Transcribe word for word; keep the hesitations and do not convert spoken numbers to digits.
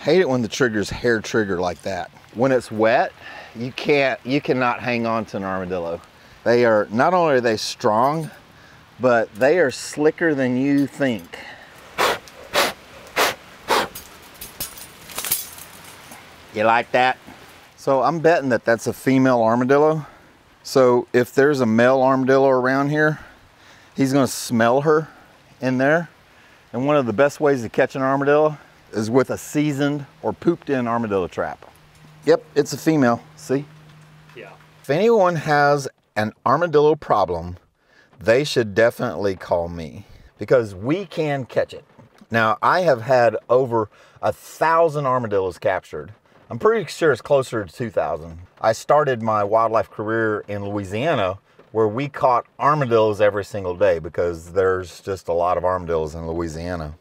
Hate it when the trigger's hair trigger like that. When it's wet, you can't, you cannot hang on to an armadillo. They are, not only are they strong, but they are slicker than you think. You like that? So I'm betting that that's a female armadillo. So if there's a male armadillo around here, he's gonna smell her in there. And one of the best ways to catch an armadillo is with a seasoned or pooped in armadillo trap. Yep, it's a female, see? Yeah. If anyone has an armadillo problem, they should definitely call me because we can catch it. Now, I have had over a thousand armadillos captured. I'm pretty sure it's closer to two thousand. I started my wildlife career in Louisiana where we caught armadillos every single day because there's just a lot of armadillos in Louisiana.